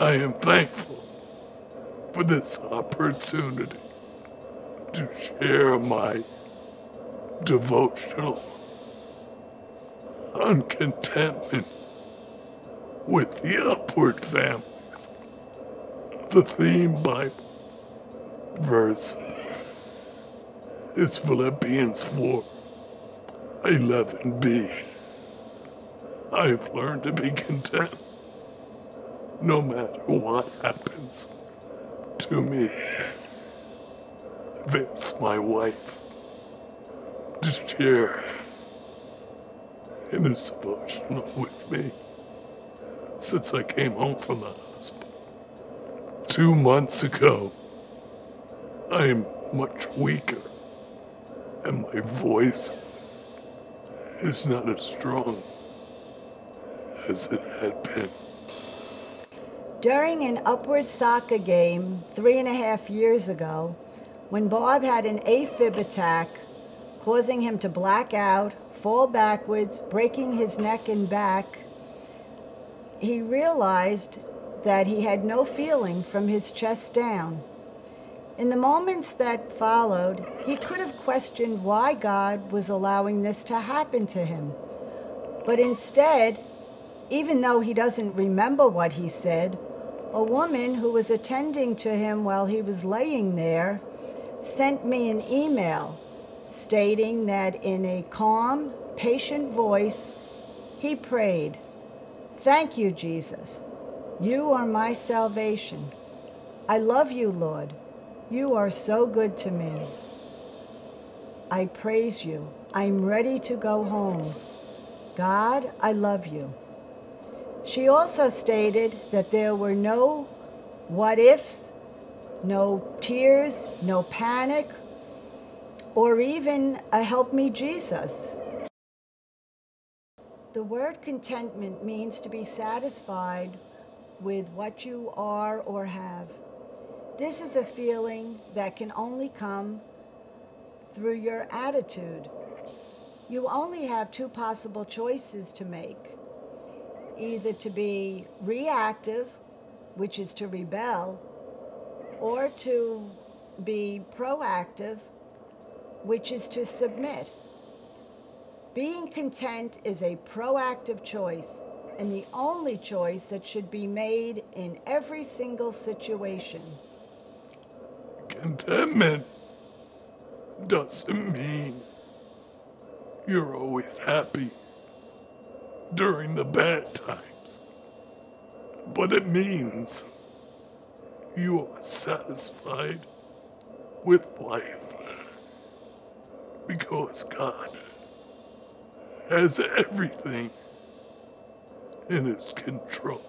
I am thankful for this opportunity to share my devotional on contentment with the Upward Families, the theme Bible verse is Philippians 4:11b. I've learned to be content no matter what happens to me. I've asked my wife to share in this devotional with me since I came home from the hospital 2 months ago. I am much weaker, and my voice is not as strong as it had been. During an Upward soccer game 3.5 years ago, when Bob had an AFib attack, causing him to black out, fall backwards, breaking his neck and back, he realized that he had no feeling from his chest down. In the moments that followed, he could have questioned why God was allowing this to happen to him. But instead, even though he doesn't remember what he said, a woman who was attending to him while he was laying there sent me an email stating that in a calm, patient voice, he prayed, "Thank you, Jesus. You are my salvation. I love you, Lord. You are so good to me. I praise you. I'm ready to go home. God, I love you." She also stated that there were no what-ifs, no tears, no panic, or even a help me Jesus. The word contentment means to be satisfied with what you are or have. This is a feeling that can only come through your attitude. You only have two possible choices to make: either to be reactive, which is to rebel, or to be proactive, which is to submit. Being content is a proactive choice, and the only choice that should be made in every single situation. Contentment doesn't mean you're always happy during the bad times, but it means you are satisfied with life, because God has everything in his control.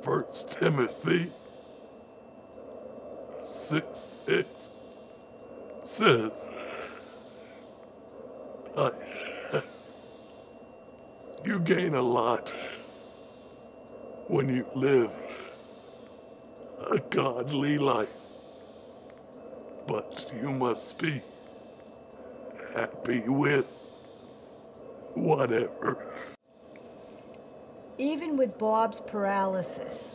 1 Timothy 6:6 says, you gain a lot when you live a godly life, but you must be happy with whatever. Even with Bob's paralysis,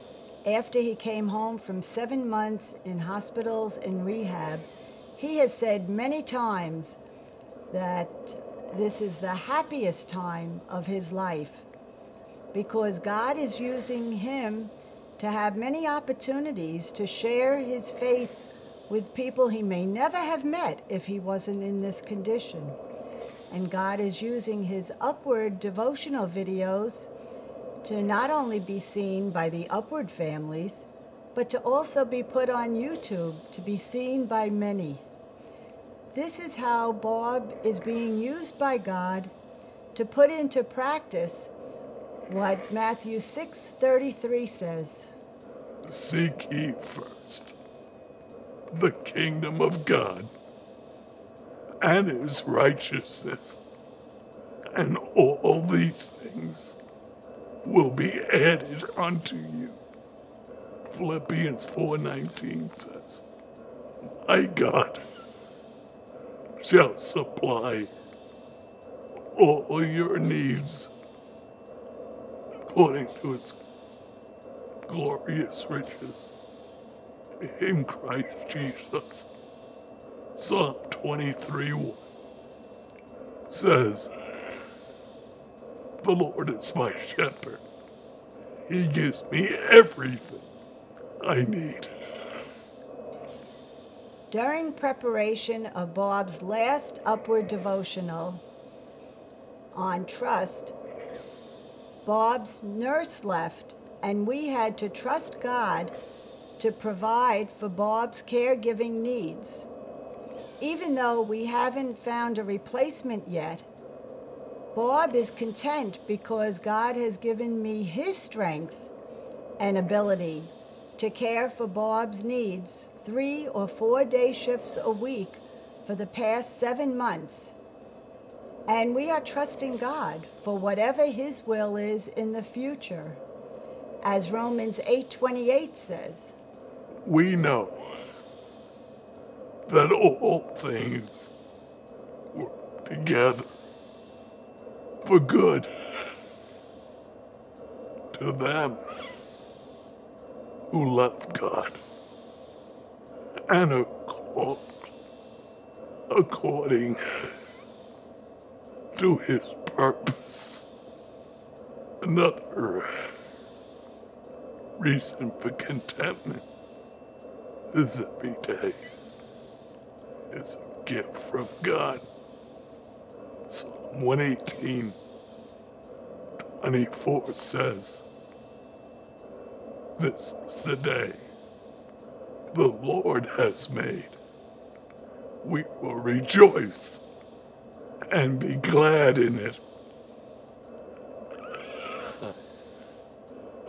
after he came home from 7 months in hospitals and rehab, he has said many times that this is the happiest time of his life, because God is using him to have many opportunities to share his faith with people he may never have met if he wasn't in this condition. And God is using his Upward devotional videos to not only be seen by the Upward Families, but to also be put on YouTube to be seen by many. This is how Bob is being used by God to put into practice what Matthew 6:33 says. Seek ye first the kingdom of God and his righteousness, and all these things will be added unto you. Philippians 4:19 says, my God shall supply all your needs according to his glorious riches in Christ Jesus. Psalm 23:1 says, "The Lord is my shepherd. He gives me everything I need." During preparation of Bob's last Upward devotional on trust, Bob's nurse left, and we had to trust God to provide for Bob's caregiving needs. Even though we haven't found a replacement yet, Bob is content because God has given me his strength and ability to care for Bob's needs 3 or 4 day shifts a week for the past 7 months. And we are trusting God for whatever his will is in the future. As Romans 8:28 says, "We know that all things work together for good to them who love God and are called according to his purpose." Another reason for contentment is every day is a gift from God. Psalm 118:24 says, "This is the day the Lord has made. We will rejoice and be glad in it."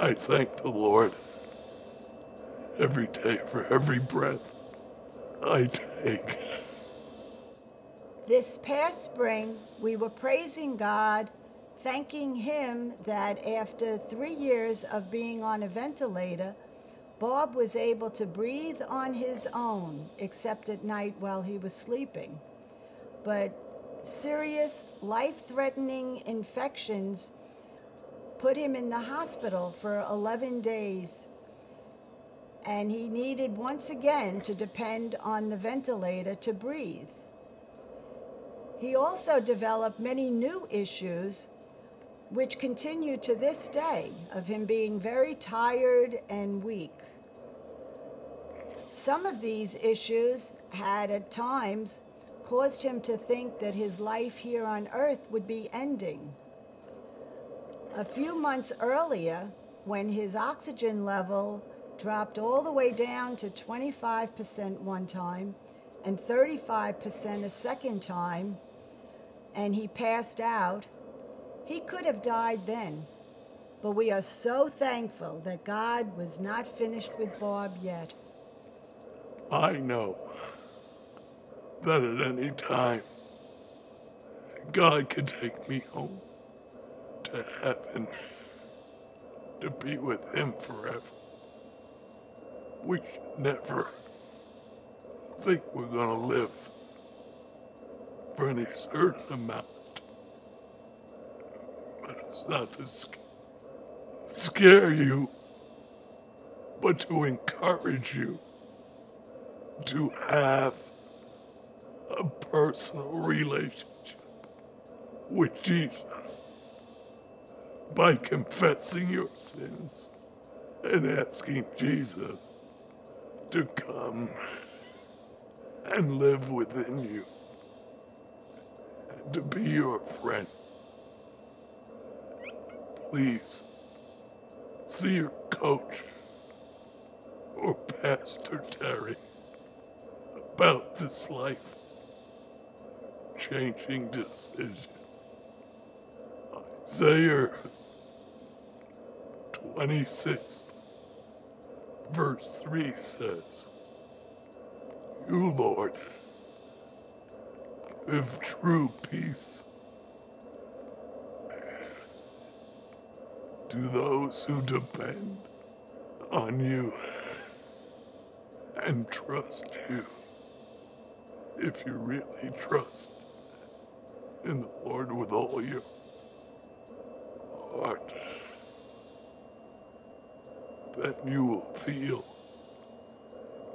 I thank the Lord every day for every breath I take. This past spring, we were praising God, thanking him that after 3 years of being on a ventilator, Bob was able to breathe on his own, except at night while he was sleeping. But serious, life-threatening infections put him in the hospital for 11 days. And he needed once again to depend on the ventilator to breathe. He also developed many new issues, which continue to this day, of him being very tired and weak. Some of these issues had at times caused him to think that his life here on earth would be ending. A few months earlier, when his oxygen level dropped all the way down to 25% one time and 35% a second time, and he passed out, he could have died then. But we are so thankful that God was not finished with Bob yet. I know that at any time, God could take me home to heaven to be with him forever. We should never think we're gonna live for any certain amount. But it's not to scare you, but to encourage you to have a personal relationship with Jesus by confessing your sins and asking Jesus to come and live within you and to be your friend. Please see your coach or Pastor Terry about this life-changing decision. Isaiah 26:3 says, "You, Lord, give true peace to those who depend on you and trust you." If you really trust in the Lord with all your heart, that you will feel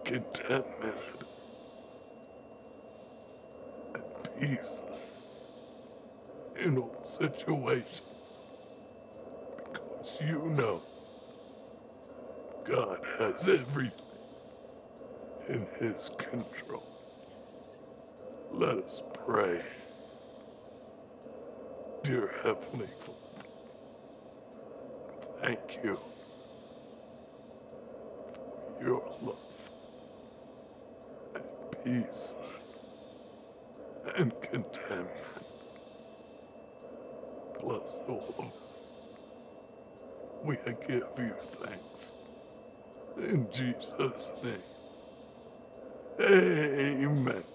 contentment and peace in all situations, because you know God has everything in His control. Let us pray. Dear Heavenly Father, thank you for your love and peace and contentment. Bless all of us. We give you thanks in Jesus' name. Amen.